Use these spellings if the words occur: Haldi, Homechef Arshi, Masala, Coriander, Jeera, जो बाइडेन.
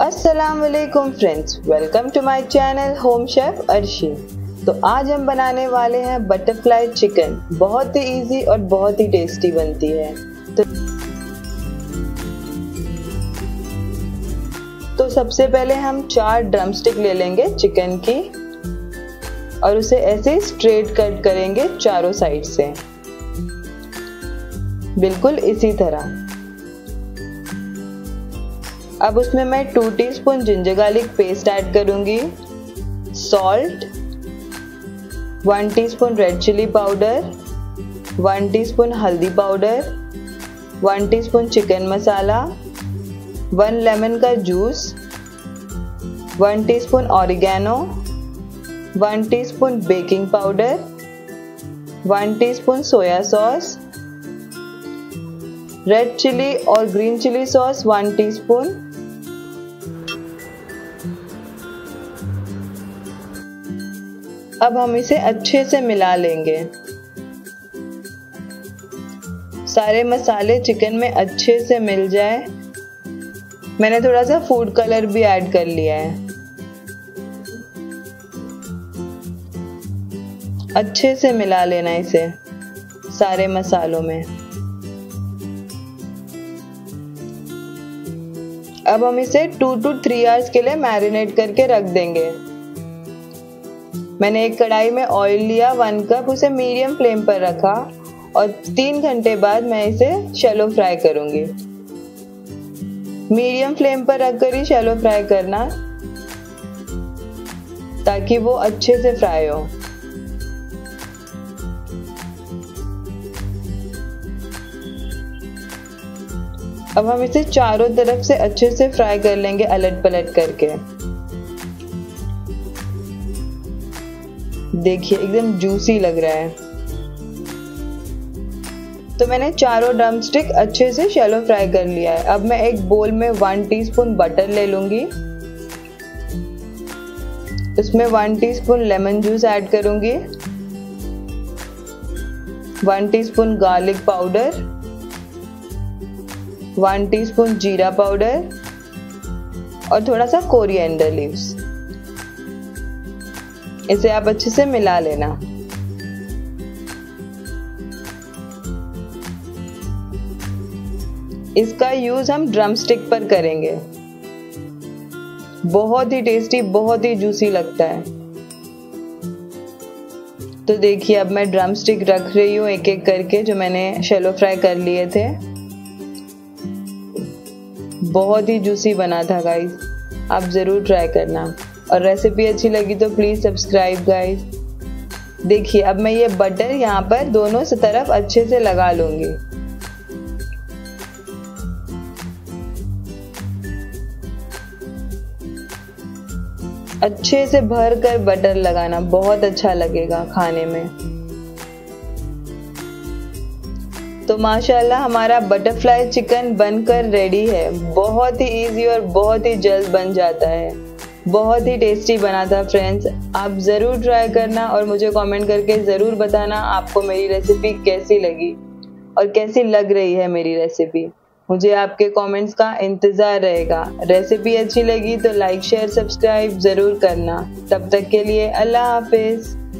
अस्सलामुअलैकुम friends, welcome to my channel home chef Arshi. तो आज हम बनाने वाले हैं बटरफ्लाई चिकन। बहुत ही इजी और बहुत ही टेस्टी बनती है। तो सबसे पहले हम 4 ड्रमस्टिक ले लेंगे चिकन की और उसे ऐसे स्ट्रेट कट करेंगे चारों साइड से, बिल्कुल इसी तरह। अब उसमें मैं 2 teaspoon ginger garlic paste add करूंगी, salt, 1 teaspoon red chilli powder, 1 teaspoon हल्दी powder, 1 teaspoon chicken masala, 1 lemon का juice, 1 teaspoon oregano, 1 teaspoon baking powder, 1 teaspoon soya sauce, red chilli और ग्रीन चिली सॉस 1 टीस्पून, अब हम इसे अच्छे से मिला लेंगे। सारे मसाले चिकन में अच्छे से मिल जाए। मैंने थोड़ा सा फूड कलर भी ऐड कर लिया है। अच्छे से मिला लेना इसे सारे मसालों में। अब हम इसे 2 to 3 आवर्स के लिए मैरिनेट करके रख देंगे। मैंने एक कढ़ाई में ऑयल लिया 1 कप, उसे मीडियम फ्लेम पर रखा और 3 घंटे बाद मैं इसे शैलो फ्राई करूंगी। मीडियम फ्लेम पर रखकर ही शैलो फ्राई करना ताकि वो अच्छे से फ्राई हो। अब हम इसे चारों तरफ से अच्छे से फ्राई कर लेंगे, अलट पलट करके। देखिए एकदम जूसी लग रहा है। तो मैंने चारों ड्रमस्टिक अच्छे से शैलो फ्राई कर लिया है। अब मैं एक बोल में 1 टीस्पून बटर ले लूंगी, उसमें 1 टीस्पून लेमन जूस ऐड करूंगी, 1 टीस्पून गार्लिक पाउडर, 1 टीस्पून जीरा पाउडर और थोड़ा सा कोरिएंडर लीव्स। इसे आप अच्छे से मिला लेना। इसका यूज हम ड्रमस्टिक पर करेंगे। बहुत ही टेस्टी, बहुत ही जूसी लगता है। तो देखिए अब मैं ड्रमस्टिक रख रही हूँ एक एक करके, जो मैंने शैलो फ्राई कर लिए थे। बहुत ही जूसी बना था गाइस, आप ज़रूर ट्राई करना। और रेसिपी अच्छी लगी तो प्लीज़ सब्सक्राइब गाइस। देखिए अब मैं ये बटर यहाँ पर दोनों तरफ अच्छे से लगा लूँगी। अच्छे से भर कर बटर लगाना, बहुत अच्छा लगेगा खाने में। तो माशाल्लाह हमारा बटरफ्लाई चिकन बनकर रेडी है। बहुत ही इजी और बहुत ही जल्द बन जाता है। बहुत ही टेस्टी बना था फ्रेंड्स, आप ज़रूर ट्राई करना और मुझे कमेंट करके ज़रूर बताना आपको मेरी रेसिपी कैसी लगी और कैसी लग रही है मेरी रेसिपी। मुझे आपके कमेंट्स का इंतज़ार रहेगा। रेसिपी अच्छी लगी तो लाइक शेयर सब्सक्राइब ज़रूर करना। तब तक के लिए अल्लाह हाफिज़।